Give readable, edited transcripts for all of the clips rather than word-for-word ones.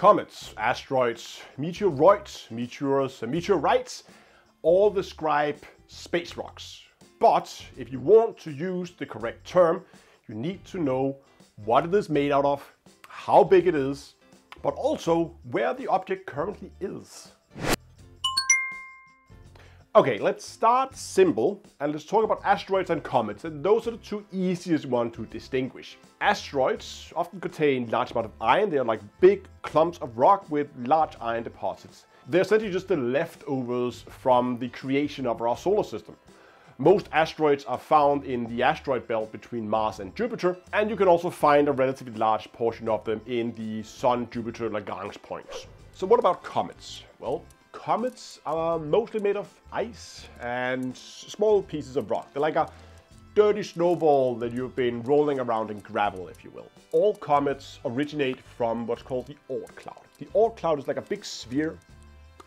Comets, asteroids, meteoroids, meteors, and meteorites all describe space rocks. But if you want to use the correct term, you need to know what it is made out of, how big it is, but also where the object currently is. Okay, let's start simple and let's talk about asteroids and comets, and those are the two easiest ones to distinguish. Asteroids often contain large amounts of iron. They are like big clumps of rock with large iron deposits. They're essentially just the leftovers from the creation of our solar system. Most asteroids are found in the asteroid belt between Mars and Jupiter, and you can also find a relatively large portion of them in the Sun-Jupiter Lagrange points. So what about comets? Well, comets are mostly made of ice and small pieces of rock. They're like a dirty snowball that you've been rolling around in gravel, if you will. All comets originate from what's called the Oort cloud. The Oort cloud is like a big sphere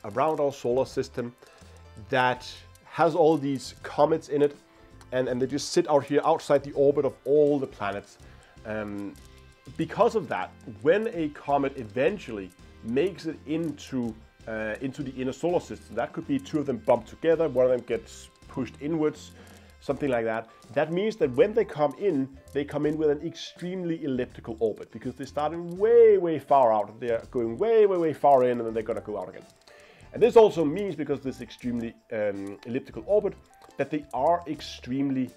around our solar system that has all these comets in it, and they just sit out here outside the orbit of all the planets. Because of that, when a comet eventually makes it into the inner solar system. That could be two of them bumped together, one of them gets pushed inwards, something like that. That means that when they come in with an extremely elliptical orbit because they started way, way far out. They're going way, way, way far in, and then they're going to go out again. And this also means, because this extremely elliptical orbit, that they are extremely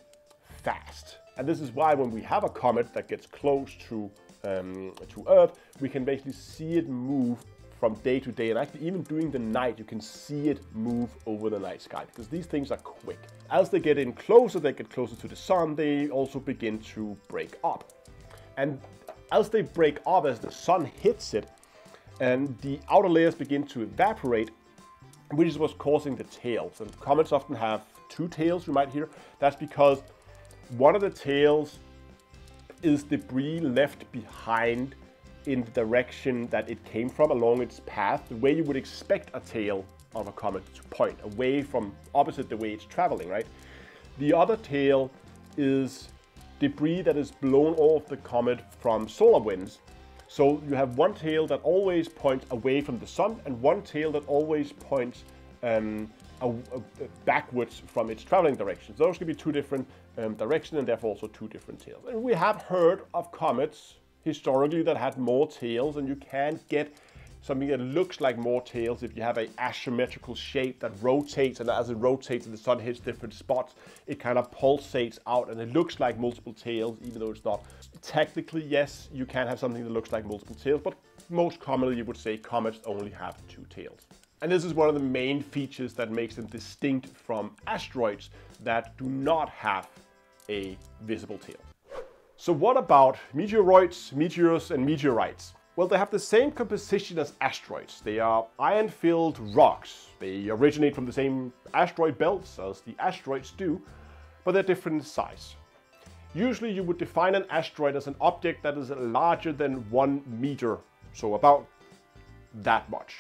fast. And this is why when we have a comet that gets close to Earth, we can basically see it move from day to day, and actually even during the night you can see it move over the night sky, because these things are quick. As they get in closer, they get closer to the sun, they also begin to break up. And as they break up, as the sun hits it, and the outer layers begin to evaporate, which is what's causing the tails. And comets often have two tails, you might hear. That's because one of the tails is debris left behind in the direction that it came from along its path, the way you would expect a tail of a comet to point, away from opposite the way it's traveling, right? The other tail is debris that is blown off the comet from solar winds. So you have one tail that always points away from the sun and one tail that always points backwards from its traveling direction. So those can be two different directions and therefore also two different tails. And we have heard of comets historically that had more tails, and you can get something that looks like more tails if you have an asymmetrical shape that rotates, and as it rotates and the sun hits different spots, it kind of pulsates out and it looks like multiple tails, even though it's not. Technically, yes, you can have something that looks like multiple tails, but most commonly you would say comets only have two tails. And this is one of the main features that makes them distinct from asteroids that do not have a visible tail. So what about meteoroids, meteors, and meteorites? Well, they have the same composition as asteroids. They are iron-filled rocks. They originate from the same asteroid belts as the asteroids do, but they're different in size. Usually you would define an asteroid as an object that is larger than 1 meter, so about that much,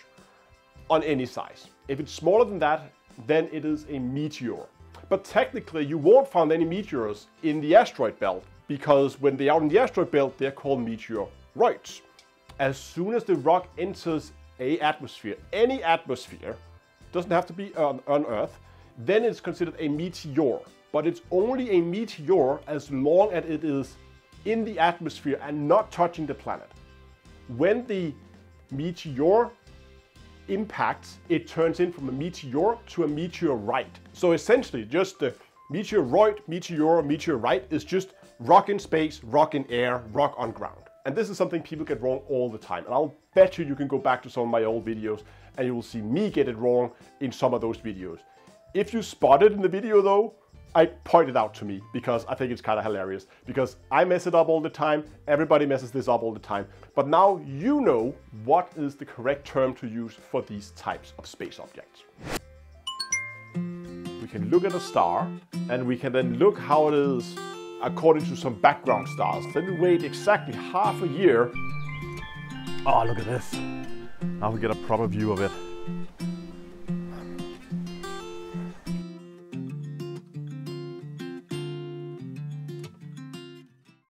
on any size. If it's smaller than that, then it is a meteor. But technically you won't find any meteors in the asteroid belt, because when they are in the asteroid belt, they're called meteoroids. As soon as the rock enters a atmosphere, any atmosphere, doesn't have to be on Earth, then it's considered a meteor. But it's only a meteor as long as it is in the atmosphere and not touching the planet. When the meteor impacts, it turns in from a meteor to a meteorite. So essentially, just the meteoroid, meteor, meteorite is just rock in space, rock in air, rock on ground. And this is something people get wrong all the time. And I'll bet you can go back to some of my old videos and you will see me get it wrong in some of those videos. If you spot it in the video though, I point it out to me because I think it's kind of hilarious, because I mess it up all the time. Everybody messes this up all the time. But now you know what is the correct term to use for these types of space objects. We can look at a star and we can then look how it is according to some background stars. Then we wait exactly half a year. Oh, look at this. Now we get a proper view of it.